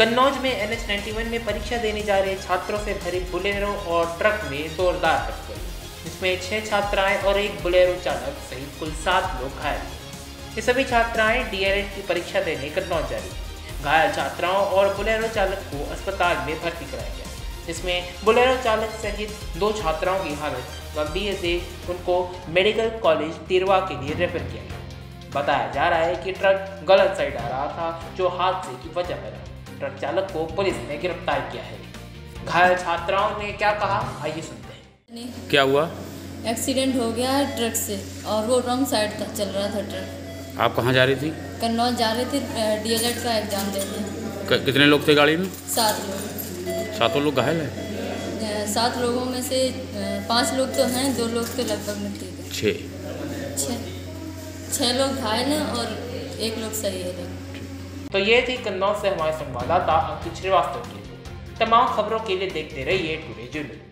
कन्नौज में NH 91 में परीक्षा देने जा रहे छात्रों से भरी बुलेरो और ट्रक में जोरदार टक्कर, जिसमें 6 छात्राएं और एक बुलेरो चालक सहित कुल 7 लोग घायल। ये सभी छात्राएं D.Ed की परीक्षा देने कन्नौज जा रही। घायल छात्राओं और बुलेरो चालक को अस्पताल में भर्ती कराया गया, जिसमें बुलेरो चालक सहित 2 छात्राओं की हालत गंभीर से उनको मेडिकल कॉलेज तिरवा के लिए रेफर किया गया। बताया जा रहा है कि ट्रक गलत साइड आ रहा था, जो हादसे की वजह बना। ट्रक चालक को पुलिस ने गिरफ्तार किया है। घायल छात्राओं ने क्या कहा, आइए सुनते हैं। क्या हुआ? एक्सीडेंट हो गया ट्रक से, और वो रॉन्ग साइड तक चल रहा था ट्रक। आप कहाँ जा रही थी? कन्नौज जा रही थी, D.Ed का एग्जाम देने। कितने लोग थे गाड़ी में? 7 लोग। 7 लोग घायल हैं? 7 लोगों में से 5 लोग तो हैं, 2 लोग तो लगभग में ठीक है। 6 लोग घायल हैं और 1 लोग सही है। तो ये थी कन्नौज से हमारे संवाददाता अंकित श्रीवास्तव की। तमाम खबरों के लिए देखते रहिए टुडे जुनून।